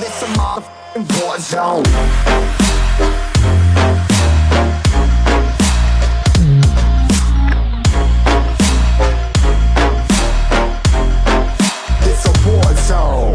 This a motherfucking war zone. This a war zone.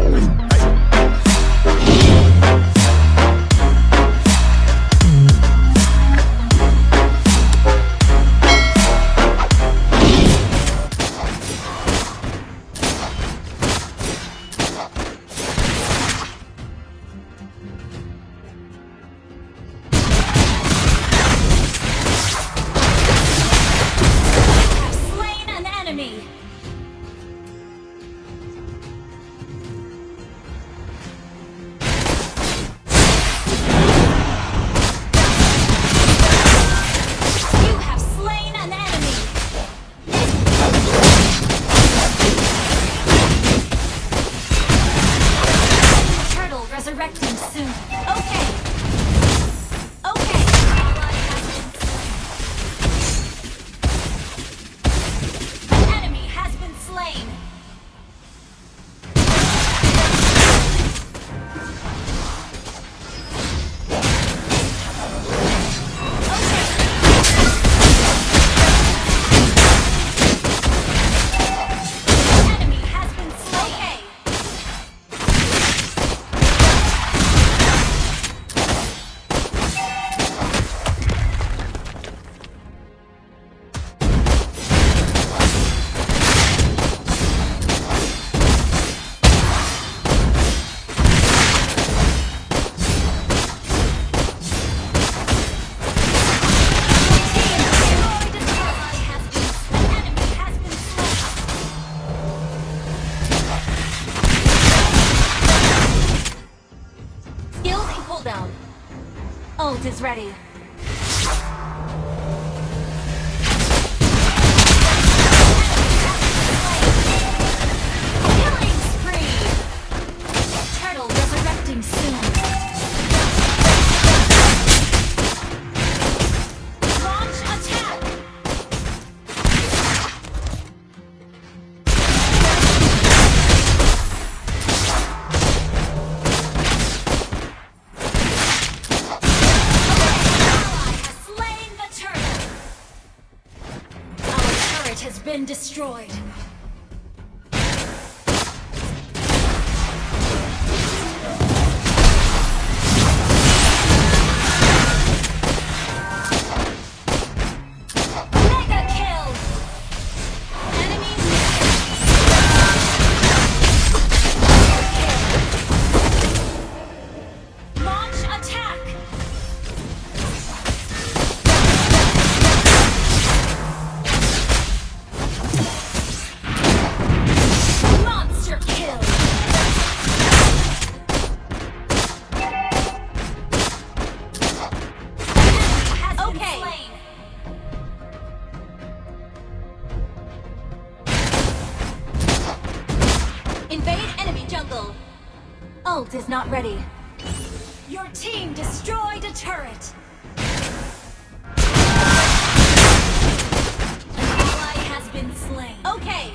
Resurrecting soon. Okay. Okay. An enemy has been slain. Down. Ult is ready. Killing spree. Turtle resurrecting soon. Launch attack. Has been destroyed. Mega kill. Enemy kill. Launch attack. Invade enemy jungle. Ult is not ready. Your team destroyed a turret. An ally has been slain. Okay.